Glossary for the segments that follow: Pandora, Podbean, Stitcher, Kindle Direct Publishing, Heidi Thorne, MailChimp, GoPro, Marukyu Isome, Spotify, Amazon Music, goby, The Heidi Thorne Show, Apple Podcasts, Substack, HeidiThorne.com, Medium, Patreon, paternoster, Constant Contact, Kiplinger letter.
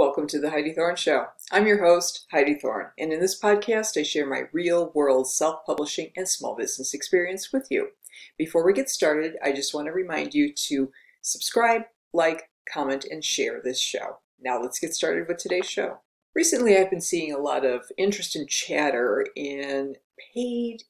Welcome to The Heidi Thorne Show. I'm your host, Heidi Thorne, and in this podcast, I share my real-world self-publishing and small business experience with you. Before we get started, I just want to remind you to subscribe, like, comment, and share this show. Now let's get started with today's show. Recently, I've been seeing a lot of interest and chatter in paid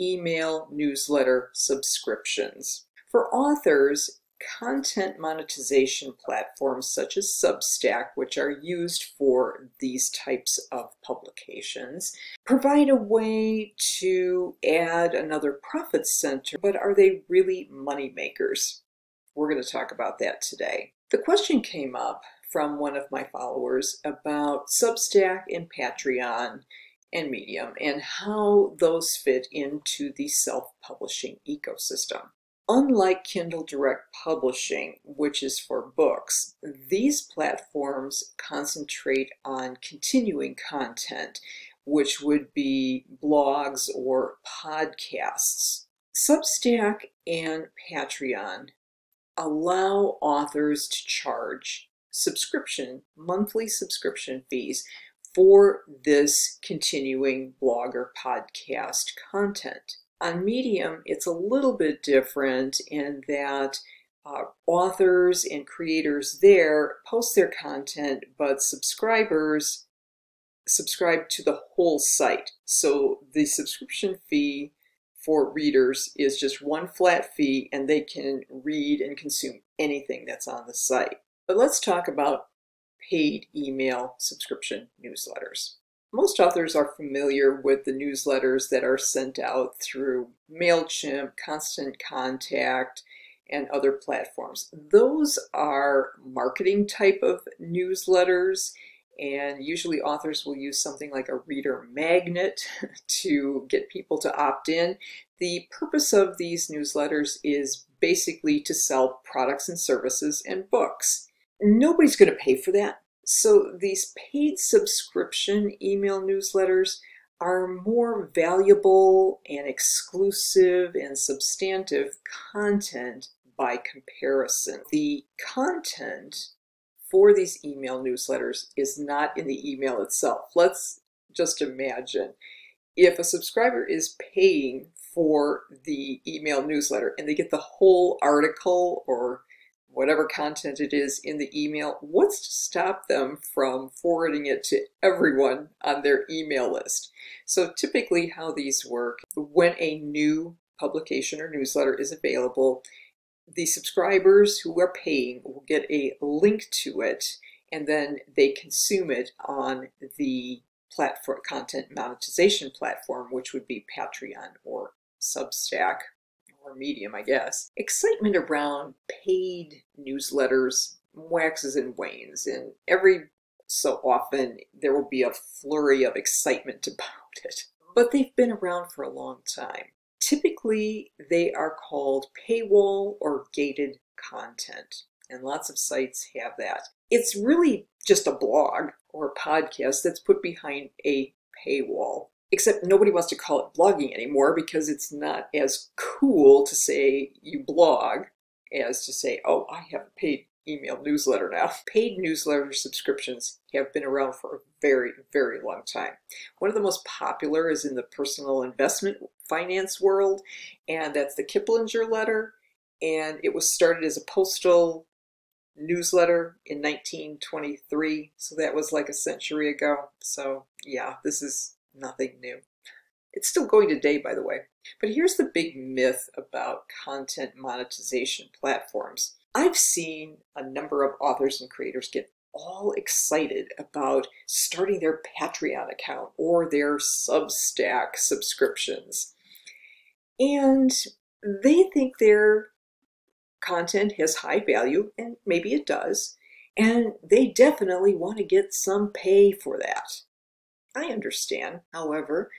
email newsletter subscriptions. For authors, content monetization platforms such as Substack, which are used for these types of publications, provide a way to add another profit center, but are they really money makers? We're going to talk about that today. The question came up from one of my followers about Substack and Patreon and Medium and how those fit into the self-publishing ecosystem. Unlike Kindle Direct Publishing, which is for books, these platforms concentrate on continuing content, which would be blogs or podcasts. Substack and Patreon allow authors to charge monthly subscription fees for this continuing blog or podcast content. On Medium, it's a little bit different in that authors and creators there post their content, but subscribers subscribe to the whole site. So the subscription fee for readers is just one flat fee, and they can read and consume anything that's on the site. But let's talk about paid email subscription newsletters. Most authors are familiar with the newsletters that are sent out through MailChimp, Constant Contact, and other platforms. Those are marketing type of newsletters, and usually authors will use something like a reader magnet to get people to opt in. The purpose of these newsletters is basically to sell products and services and books. Nobody's going to pay for that. So these paid subscription email newsletters are more valuable and exclusive and substantive content by comparison. The content for these email newsletters is not in the email itself. Let's just imagine if a subscriber is paying for the email newsletter and they get the whole article or whatever content it is in the email, what's to stop them from forwarding it to everyone on their email list? So typically how these work, when a new publication or newsletter is available, the subscribers who are paying will get a link to it, and then they consume it on the platform, content monetization platform, which would be Patreon or Substack. Or Medium, I guess. Excitement around paid newsletters waxes and wanes, and every so often there will be a flurry of excitement about it. But they've been around for a long time. Typically, they are called paywall or gated content, and lots of sites have that. It's really just a blog or a podcast that's put behind a paywall. Except nobody wants to call it blogging anymore because it's not as cool to say you blog as to say, oh, I have a paid email newsletter now. Paid newsletter subscriptions have been around for a very, very long time. One of the most popular is in the personal investment finance world, and that's the Kiplinger letter. And it was started as a postal newsletter in 1923. So that was like a century ago. So yeah, this is nothing new. It's still going today, by the way. But here's the big myth about content monetization platforms. I've seen a number of authors and creators get all excited about starting their Patreon account or their Substack subscriptions. And they think their content has high value, and maybe it does, and they definitely want to get some pay for that. I understand. However,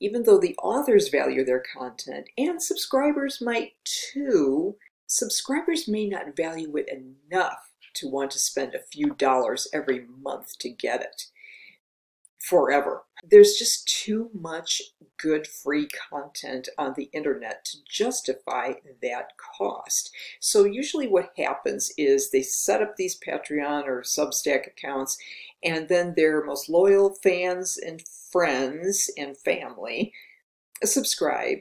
even though the authors value their content, and subscribers might too, subscribers may not value it enough to want to spend a few dollars every month to get it. forever. There's just too much good free content on the internet to justify that cost. So usually what happens is they set up these Patreon or Substack accounts, and then their most loyal fans and friends and family subscribe,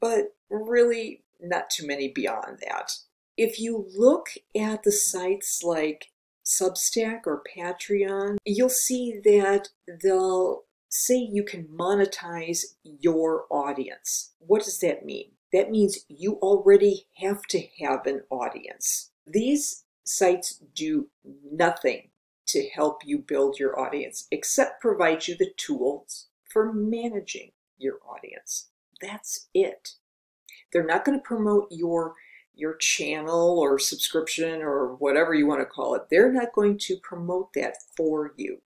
but really not too many beyond that. If you look at the sites like Substack or Patreon, you'll see that they'll say you can monetize your audience. What does that mean? That means you already have to have an audience. These sites do nothing to help you build your audience except provide you the tools for managing your audience. That's it. They're not going to promote your channel or subscription or whatever you want to call it. They're not going to promote that for you.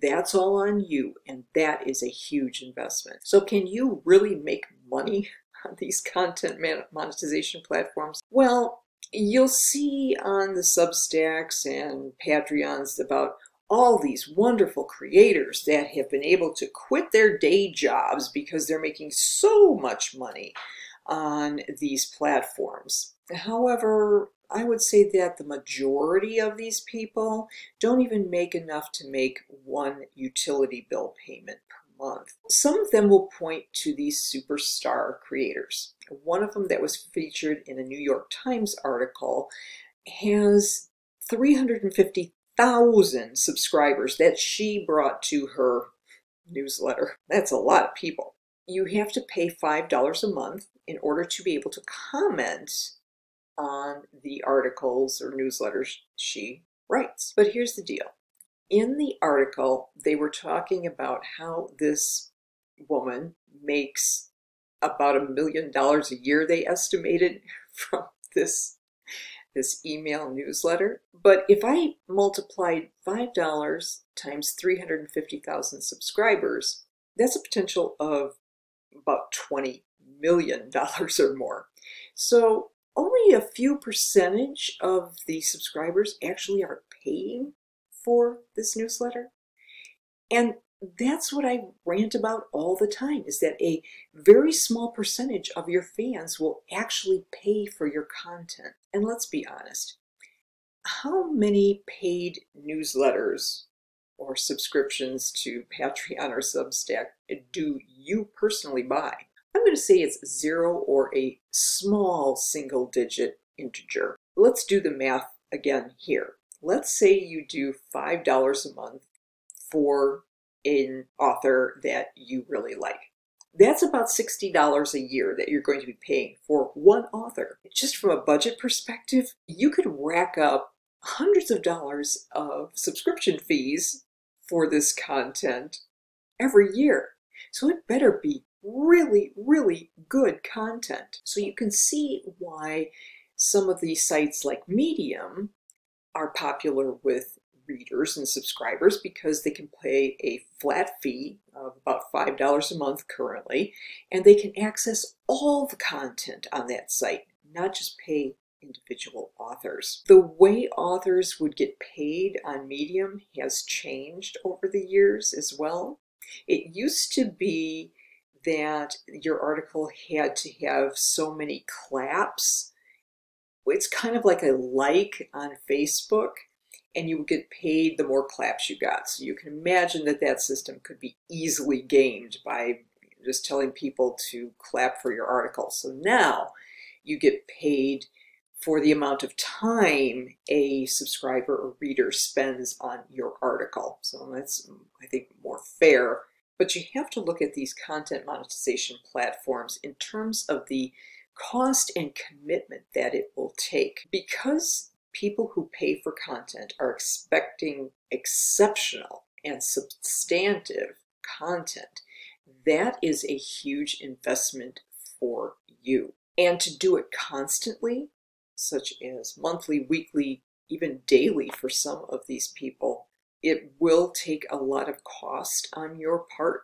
That's all on you, and that is a huge investment. So can you really make money on these content monetization platforms? Well, you'll see on the Substacks and Patreons about all these wonderful creators that have been able to quit their day jobs because they're making so much money on these platforms. However, I would say that the majority of these people don't even make enough to make one utility bill payment per month. Some of them will point to these superstar creators. One of them that was featured in a New York Times article has 350,000 subscribers that she brought to her newsletter. That's a lot of people. You have to pay $5 a month in order to be able to comment on the articles or newsletters she writes. But here's the deal. In the article, they were talking about how this woman makes about $1 million a year, they estimated, from this email newsletter. But if I multiplied $5 times 350,000 subscribers, that's a potential of about $20 million or more. So only a few percentage of the subscribers actually are paying for this newsletter. And that's what I rant about all the time, is that a very small percentage of your fans will actually pay for your content. And let's be honest, how many paid newsletters or subscriptions to Patreon or Substack do you personally buy? I'm going to say it's zero or a small single digit integer. Let's do the math again here. Let's say you do $5 a month for an author that you really like. That's about $60 a year that you're going to be paying for one author. Just from a budget perspective, you could rack up hundreds of dollars of subscription fees for this content every year. So it better be really, really good content. So you can see why some of these sites like Medium are popular with readers and subscribers, because they can pay a flat fee of about $5 a month currently, and they can access all the content on that site, not just pay individual authors. The way authors would get paid on Medium has changed over the years as well. It used to be that your article had to have so many claps. It's kind of like a like on Facebook, and you would get paid the more claps you got. So you can imagine that that system could be easily gamed by just telling people to clap for your article. So now you get paid for the amount of time a subscriber or reader spends on your article. So that's, I think, more fair. But you have to look at these content monetization platforms in terms of the cost and commitment that it will take. Because people who pay for content are expecting exceptional and substantive content, that is a huge investment for you. And to do it constantly, such as monthly, weekly, even daily for some of these people, it will take a lot of cost on your part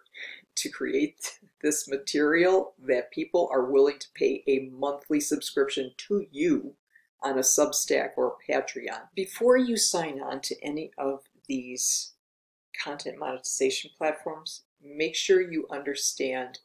to create this material that people are willing to pay a monthly subscription to you on a Substack or Patreon. Before you sign on to any of these content monetization platforms, make sure you understand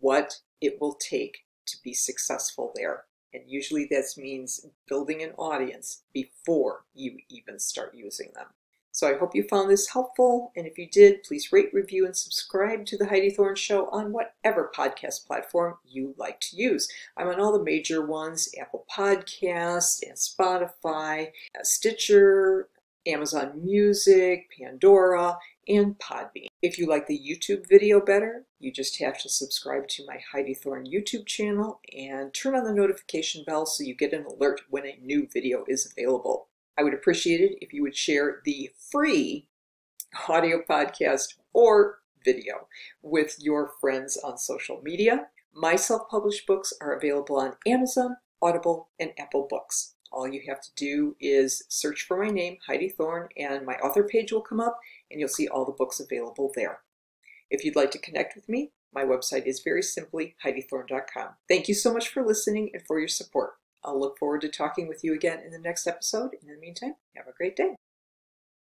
what it will take to be successful there. And usually that means building an audience before you even start using them. So I hope you found this helpful. And if you did, please rate, review, and subscribe to The Heidi Thorne Show on whatever podcast platform you like to use. I'm on all the major ones, Apple Podcasts, and Spotify, Stitcher, Amazon Music, Pandora, and Podbean. If you like the YouTube video better, you just have to subscribe to my Heidi Thorne YouTube channel and turn on the notification bell so you get an alert when a new video is available. I would appreciate it if you would share the free audio podcast or video with your friends on social media. My self-published books are available on Amazon, Audible, and Apple Books. All you have to do is search for my name, Heidi Thorne, and my author page will come up, and you'll see all the books available there. If you'd like to connect with me, my website is very simply HeidiThorne.com. Thank you so much for listening and for your support. I'll look forward to talking with you again in the next episode. In the meantime, have a great day.